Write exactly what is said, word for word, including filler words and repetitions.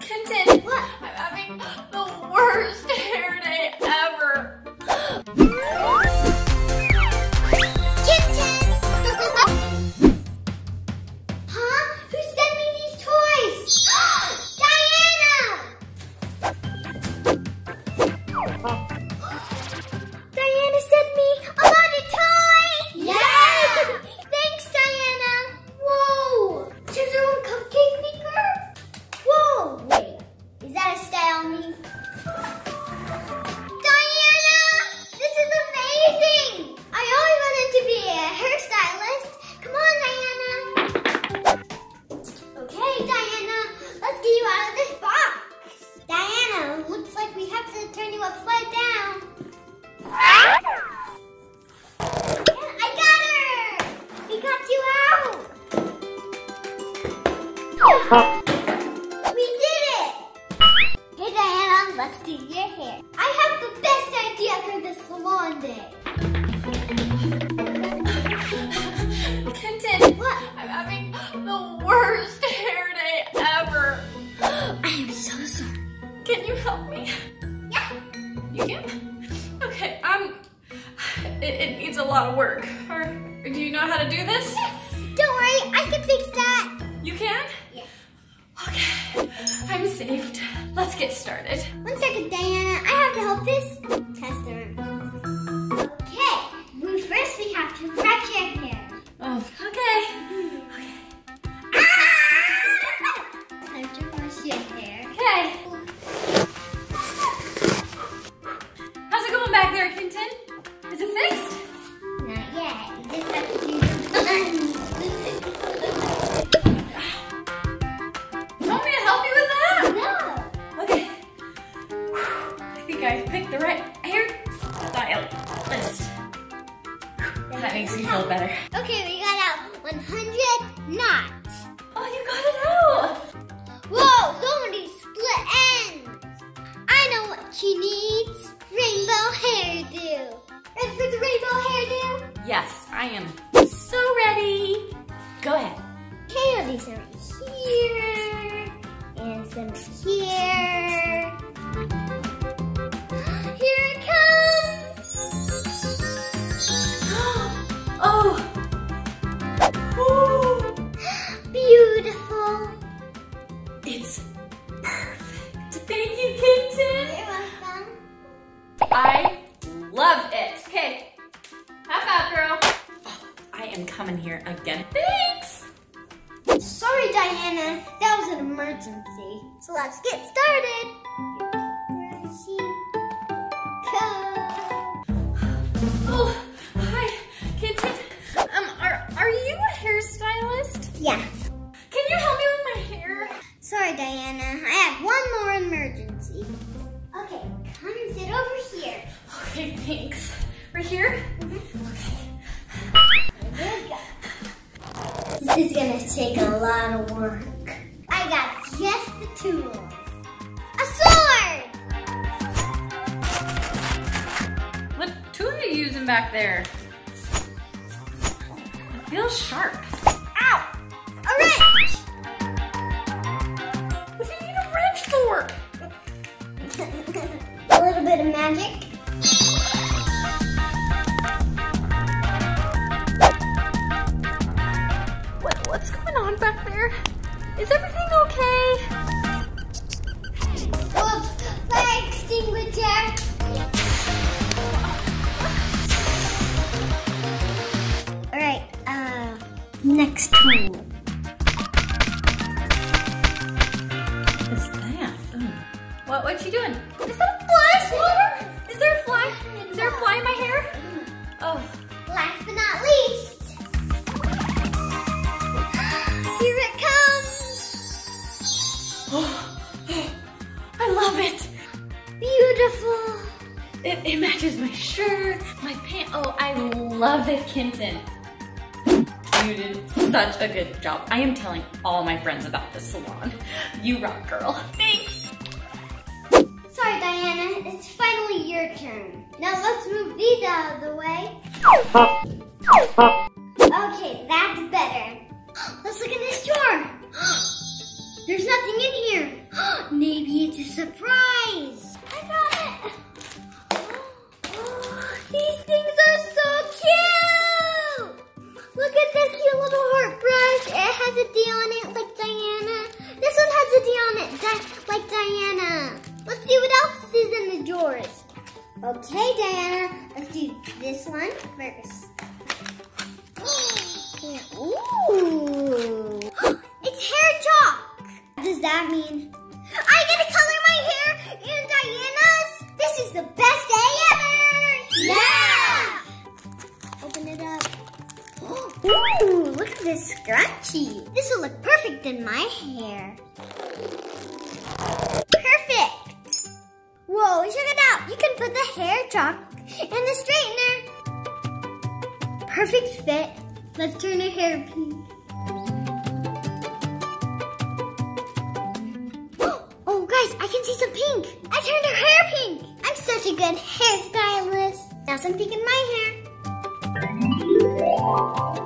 Kenton, what? I'm having the worst hair day ever. Kenton! Huh? Who sent me these toys? Diana! Diana sent me a lot of toys! Yeah! Yay! Thanks, Diana! Whoa! Choose your own cupcake maker? Whoa! Wait, is that a stay on me? Diana! This is amazing! I always wanted to be a hairstylist. Come on, Diana! Okay, Diana, let's get you out of this box. Diana, looks like we have to turn you upside down. I got her! We got you out! We did it! Hey Diana, let's do your hair. I have the best idea for this salon day. Kenton, what? I'm having the worst hair day ever. I am so sorry. Can you help me? Yeah. You can? Okay, um, it, it needs a lot of work. Or, do you know how to do this? Yes. Don't worry, I can fix that. You can? Yes. Okay, I'm saved. Let's get started. One second, Diana. I have to help this tester. Okay, well, first we have to brush your hair. Oh, okay. Okay. Ah! Time to brush your hair. Okay. Back there, Kenton. Is it fixed? Not yet. You just have to do the buns. Want me to help you with that? No. Okay. I think I picked the right hairstylist. That makes me feel better. Okay, we got out one hundred knots. Oh, you got it out. Whoa, so many split ends. I know what she needs. Rainbow hairdo. Ready for the rainbow hairdo? Yes, I am so ready. Go ahead. Okay, I'll do some here and some here. Here it comes. Oh. Ooh. Beautiful. It's perfect. Thank you, Kenton. You're welcome. I love it. Okay, high five, girl. Oh, I am coming here again. Thanks. Sorry, Diana. That was an emergency. So let's get started. Here she comes. Oh, hi, Kenton. Um, are are you a hairstylist? Yeah. Can you help me with my hair? Sorry, Diana. I have one more emergency. Okay, come and sit over here. Okay, thanks. Right here? Mm-hmm. Okay. There we go. This is gonna take a lot of work. I got just the tools. A sword! What tool are you using back there? It feels sharp. Ow! A wrench! What do you need a wrench for? A little bit of magic. What, what's going on back there? Is everything okay? Whoops, fire extinguisher. All right, uh, next tool. What, what you doing? Is that a fly, Swatter? Is there a fly? Is there a fly in my hair? Oh. Last but not least. Here it comes. Oh, I love it. Beautiful. It, it matches my shirt, my pants. Oh, I love it, Kenton. You did such a good job. I am telling all my friends about this salon. You rock, girl. Thanks. Sorry, Diana, it's finally your turn. Now let's move these out of the way. Okay, that's better. Let's look in this drawer. a surprise. I got it. Oh, these things are so cute. Look at this cute little heart brush. It has a D on it like Diana. This one has a D on it di like Diana. Let's see what else is in the drawers. Okay, Diana, let's do this one first. Ooh. It's hair chalk. What does that mean? I get to color my hair in Diana's? This is the best day ever! Yeah! yeah! Open it up. Ooh, look at this scrunchie. This will look perfect in my hair. Perfect! Whoa, check it out. You can put the hair chalk in the straightener. Perfect fit. Let's turn her hair pink. I can see some pink. I turned her hair pink. I'm such a good hairstylist. Now some pink in my hair.